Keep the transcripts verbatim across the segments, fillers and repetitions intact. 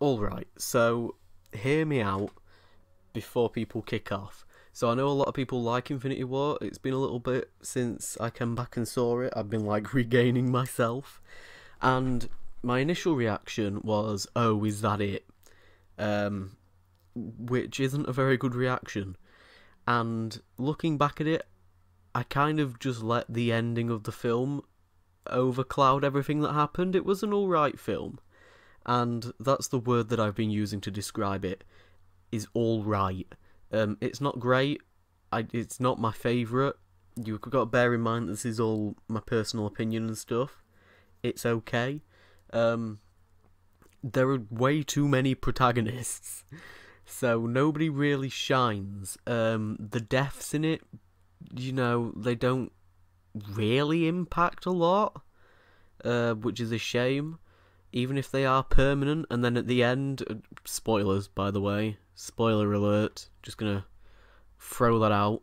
Alright, so hear me out before people kick off. So I know a lot of people like Infinity War. It's been a little bit since I came back and saw it. I've been like regaining myself. And my initial reaction was, oh, is that it? Um, which isn't a very good reaction. And looking back at it, I kind of just let the ending of the film overcloud everything that happened. It was an alright film. And that's the word that I've been using to describe it, is alright. Um, it's not great, I, it's not my favourite. You've got to bear in mind this is all my personal opinion and stuff. It's okay. Um, there are way too many protagonists, so nobody really shines. Um, the deaths in it, you know, they don't really impact a lot, uh, which is a shame. Even if they are permanent, and then at the end, spoilers by the way, spoiler alert, just gonna throw that out,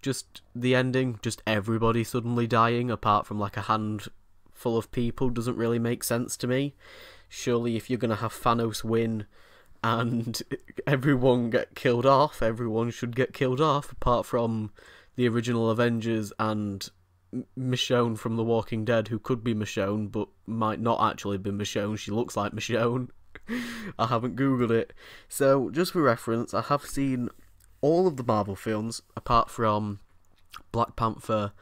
just the ending, just everybody suddenly dying apart from like a handful of people doesn't really make sense to me. Surely if you're gonna have Thanos win and everyone get killed off, everyone should get killed off apart from the original Avengers and Michonne from The Walking Dead, who could be Michonne but might not actually be Michonne. She looks like Michonne. I haven't googled it. So just for reference, I have seen all of the Marvel films apart from Black Panther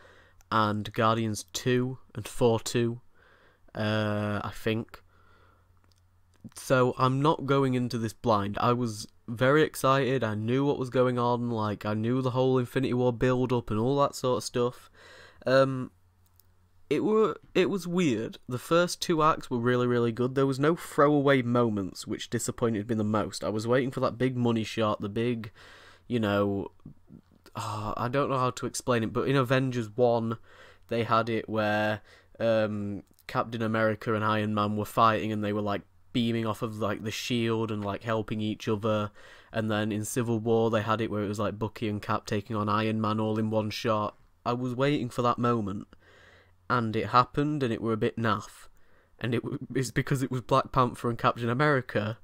and Guardians two and Thor two, uh, I think. So I'm not going into this blind. I was very excited. I knew what was going on. Like, I knew the whole Infinity War build up and all that sort of stuff. Um, it were it was weird. The first two acts were really, really good. There was no throwaway moments, which disappointed me the most. I was waiting for that big money shot, the big, you know, oh, I don't know how to explain it, but in Avengers one, they had it where um, Captain America and Iron Man were fighting, and they were like beaming off of like the shield and like helping each other. And then in Civil War, they had it where it was like Bucky and Cap taking on Iron Man all in one shot. I was waiting for that moment, and it happened, and it were a bit naff, and it it's because it was Black Panther and Captain America,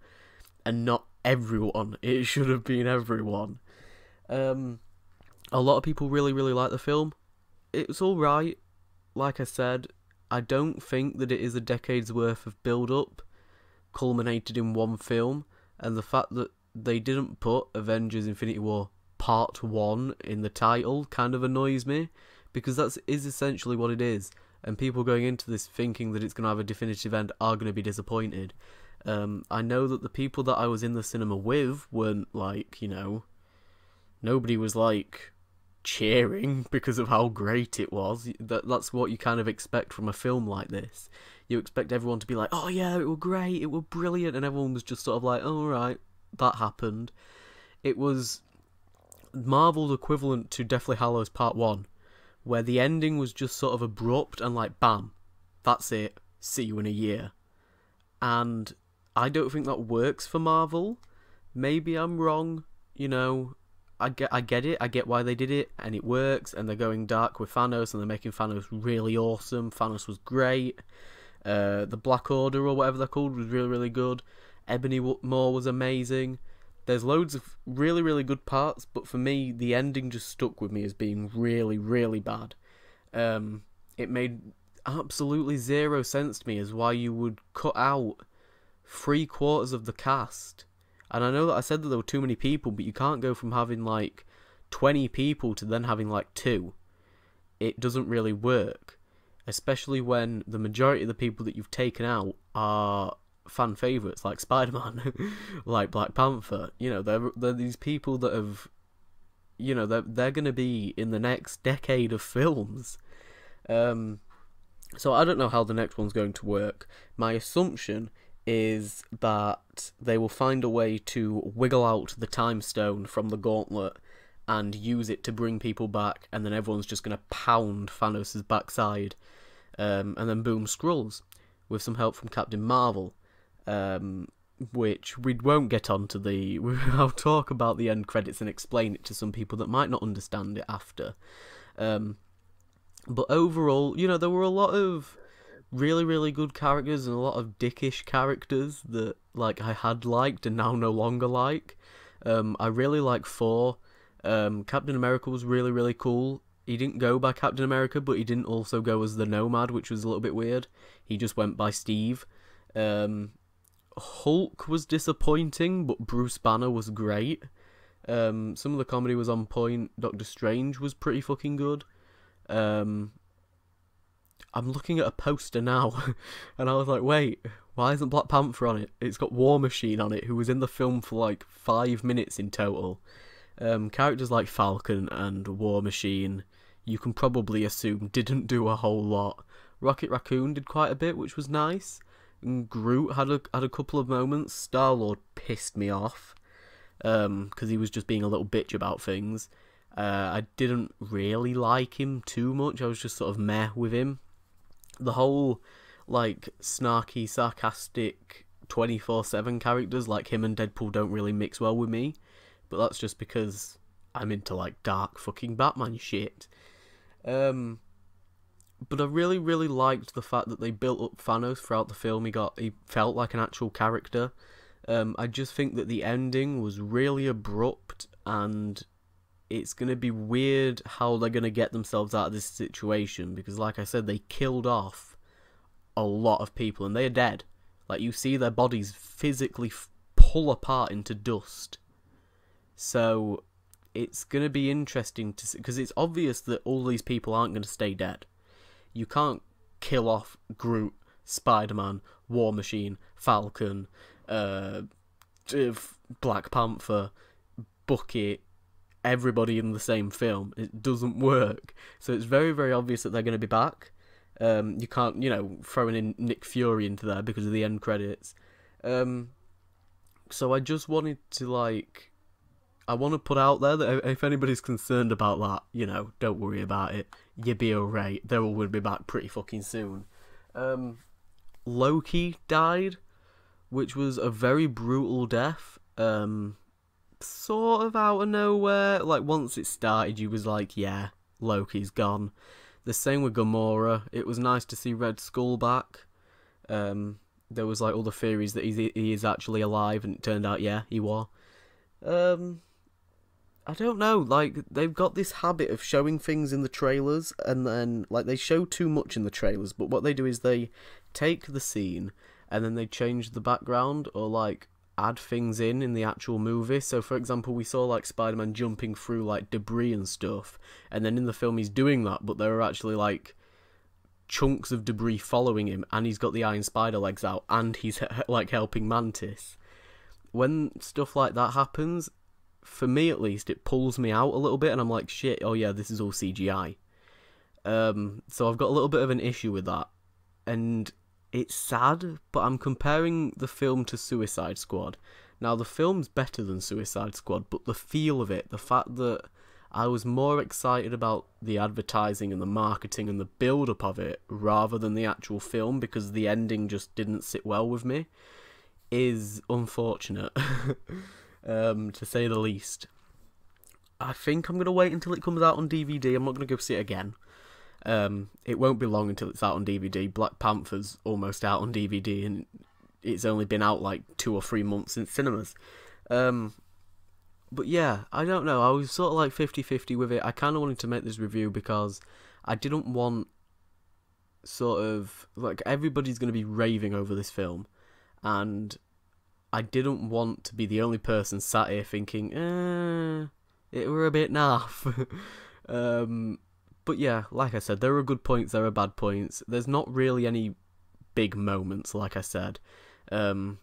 and not everyone. It should have been everyone. Um, a lot of people really, really like the film. It's all right. Like I said, I don't think that it is a decade's worth of build-up culminated in one film, and the fact that they didn't put Avengers: Infinity War Part one in the title kind of annoys me, because that is essentially what it is, and people going into this thinking that it's going to have a definitive end are going to be disappointed. Um, I know that the people that I was in the cinema with weren't like, you know, nobody was like cheering because of how great it was. That, that's what you kind of expect from a film like this. You expect everyone to be like, oh yeah, it was great, it was brilliant, and everyone was just sort of like, alright, that happened. It was Marvel's equivalent to Deathly Hallows Part one, where the ending was just sort of abrupt and like, bam, that's it, see you in a year. And I don't think that works for Marvel. Maybe I'm wrong, you know, I get, I get it, I get why they did it, and it works, and they're going dark with Thanos, and they're making Thanos really awesome. Thanos was great, uh, the Black Order, or whatever they're called, was really, really good. Ebony Moore was amazing. There's loads of really, really good parts, but for me, the ending just stuck with me as being really, really bad. Um, it made absolutely zero sense to me as why you would cut out three quarters of the cast. And I know that I said that there were too many people, but you can't go from having, like, twenty people to then having, like, two. It doesn't really work, especially when the majority of the people that you've taken out are fan favourites, like Spider-Man, like Black Panther. You know, they're, they're these people that have, you know, they're, they're going to be in the next decade of films. Um, so I don't know how the next one's going to work. My assumption is that they will find a way to wiggle out the Time Stone from the Gauntlet and use it to bring people back, and then everyone's just going to pound Thanos' backside, um, and then boom, Skrulls, with some help from Captain Marvel. Um, which we won't get onto the... I'll talk about the end credits and explain it to some people that might not understand it after. Um, but overall, you know, there were a lot of really, really good characters and a lot of dickish characters that, like, I had liked and now no longer like. Um, I really like Thor. Um, Captain America was really, really cool. He didn't go by Captain America, but he didn't also go as the Nomad, which was a little bit weird. He just went by Steve. Um, Hulk was disappointing, but Bruce Banner was great. Um, some of the comedy was on point. Doctor Strange was pretty fucking good. Um, I'm looking at a poster now, and I was like, wait, why isn't Black Panther on it? It's got War Machine on it, who was in the film for like five minutes in total. Um, characters like Falcon and War Machine, you can probably assume, didn't do a whole lot. Rocket Raccoon did quite a bit, which was nice. And Groot had a, had a couple of moments. Star-Lord pissed me off, um, because he was just being a little bitch about things. Uh, I didn't really like him too much. I was just sort of meh with him. The whole, like, snarky, sarcastic, twenty-four seven characters like him and Deadpool don't really mix well with me. But that's just because I'm into, like, dark fucking Batman shit. Um, but I really, really liked the fact that they built up Thanos throughout the film. He got, he felt like an actual character. Um, I just think that the ending was really abrupt, and it's going to be weird how they're going to get themselves out of this situation, because, like I said, they killed off a lot of people, and they are dead. Like, you see their bodies physically f pull apart into dust. So it's going to be interesting to see, because it's obvious that all these people aren't going to stay dead. You can't kill off Groot, Spider-Man, War Machine, Falcon, uh, Black Panther, Bucky, everybody in the same film. It doesn't work. So it's very, very obvious that they're going to be back. Um, you can't, you know, throwing in Nick Fury into there because of the end credits. Um, so I just wanted to, like, I want to put out there that if anybody's concerned about that, you know, don't worry about it. You'll be alright. They're all going to be back pretty fucking soon. Um, Loki died, which was a very brutal death. Um, sort of out of nowhere. Like, once it started, you was like, yeah, Loki's gone. The same with Gamora. It was nice to see Red Skull back. Um, there was, like, all the theories that he's, he is actually alive, and it turned out, yeah, he was. Um... I don't know, like, they've got this habit of showing things in the trailers, and then, like, they show too much in the trailers, but what they do is they take the scene, and then they change the background, or, like, add things in in the actual movie. So, for example, we saw, like, Spider-Man jumping through, like, debris and stuff, and then in the film he's doing that, but there are actually, like, chunks of debris following him, and he's got the Iron Spider legs out, and he's, like, helping Mantis. When stuff like that happens, for me at least, it pulls me out a little bit, and I'm like, shit, oh yeah, this is all C G I. Um, so I've got a little bit of an issue with that. And it's sad, but I'm comparing the film to Suicide Squad. Now, the film's better than Suicide Squad, but the feel of it, the fact that I was more excited about the advertising and the marketing and the build-up of it rather than the actual film, because the ending just didn't sit well with me, is unfortunate. Um, to say the least. I think I'm going to wait until it comes out on D V D. I'm not going to go see it again. Um, it won't be long until it's out on D V D. Black Panther's almost out on D V D, and it's only been out like two or three months since cinemas. Um, but yeah, I don't know. I was sort of like fifty fifty with it. I kind of wanted to make this review because I didn't want sort of, like, everybody's going to be raving over this film, and I didn't want to be the only person sat here thinking, eh, it were a bit naff. um, but yeah, like I said, there are good points, there are bad points. There's not really any big moments, like I said. Um,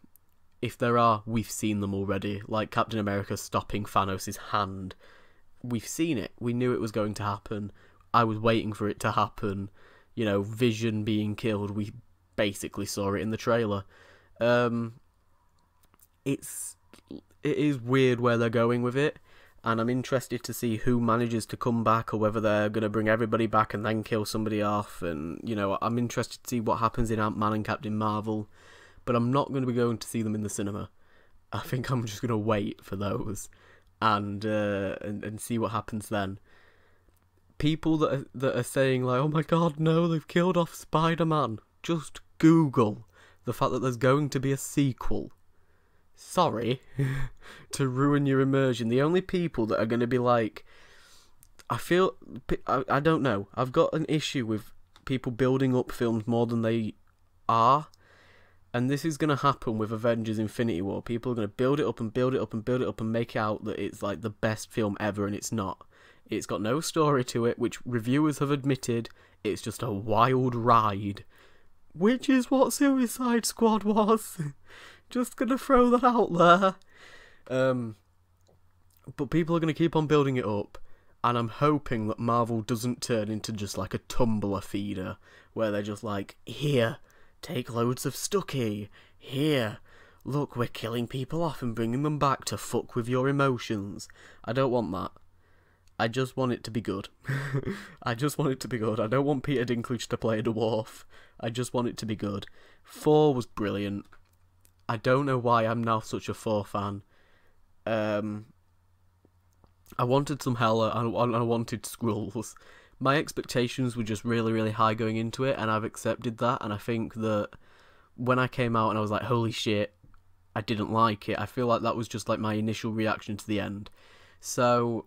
if there are, we've seen them already. Like Captain America stopping Thanos' hand. We've seen it. We knew it was going to happen. I was waiting for it to happen. You know, Vision being killed, we basically saw it in the trailer. Um... It's it is weird where they're going with it, and I'm interested to see who manages to come back, or whether they're going to bring everybody back and then kill somebody off. And, you know, I'm interested to see what happens in Ant-Man and Captain Marvel, but I'm not going to be going to see them in the cinema. I think I'm just going to wait for those and, uh, and and see what happens then. People that are, that are saying, like, oh my god, no, they've killed off Spider-Man. Just Google the fact that there's going to be a sequel. Sorry to ruin your immersion. The only people that are going to be like... I feel... I, I don't know. I've got an issue with people building up films more than they are. And this is going to happen with Avengers Infinity War. People are going to build it up and build it up and build it up and make out that it's like the best film ever, and it's not. It's got no story to it, which reviewers have admitted. It's just a wild ride. Which is what Suicide Squad was. Just going to throw that out there. Um, but people are going to keep on building it up. And I'm hoping that Marvel doesn't turn into just like a Tumblr feeder, where they're just like, here, take loads of Stucky. Here, look, we're killing people off and bringing them back to fuck with your emotions. I don't want that. I just want it to be good. I just want it to be good. I don't want Peter Dinklage to play a dwarf. I just want it to be good. Thor was brilliant. I don't know why I'm now such a Thor fan. Um, I wanted some Hela and I wanted Skrulls. My expectations were just really, really high going into it, and I've accepted that. And I think that when I came out and I was like, holy shit, I didn't like it. I feel like that was just like my initial reaction to the end. So...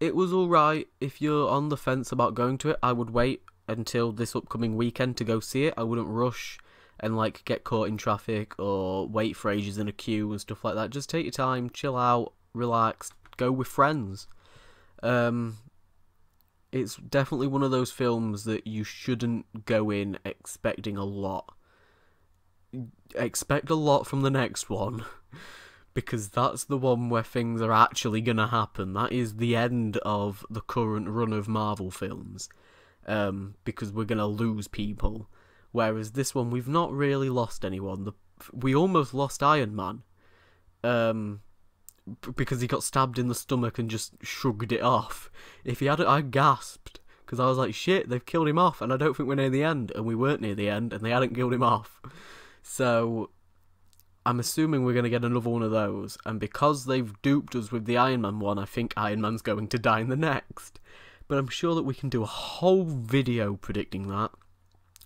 it was alright. If you're on the fence about going to it, I would wait until this upcoming weekend to go see it. I wouldn't rush and, like, get caught in traffic or wait for ages in a queue and stuff like that. Just take your time, chill out, relax, go with friends. Um, it's definitely one of those films that you shouldn't go in expecting a lot. Expect a lot from the next one. Because that's the one where things are actually going to happen. That is the end of the current run of Marvel films. Um, because we're going to lose people. Whereas this one, we've not really lost anyone. The, we almost lost Iron Man. Um, because he got stabbed in the stomach and just shrugged it off. If he had it, I gasped. Because I was like, shit, they've killed him off. And I don't think we're near the end. And we weren't near the end. And they hadn't killed him off. So... I'm assuming we're going to get another one of those, and because they've duped us with the Iron Man one, I think Iron Man's going to die in the next. But I'm sure that we can do a whole video predicting that,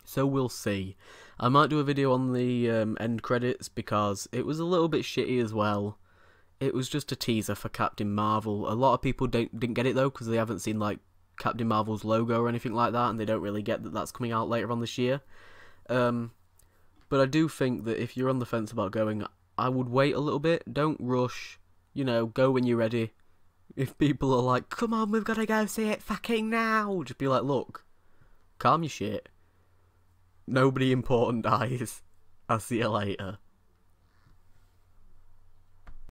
so we'll see. I might do a video on the um, end credits, because it was a little bit shitty as well. It was just a teaser for Captain Marvel. A lot of people don't, didn't get it though, because they haven't seen like Captain Marvel's logo or anything like that, and they don't really get that that's coming out later on this year. Um... But I do think that if you're on the fence about going, I would wait a little bit. Don't rush. You know, go when you're ready. If people are like, come on, we've got to go see it fucking now, just be like, look, calm your shit. Nobody important dies. I'll see you later.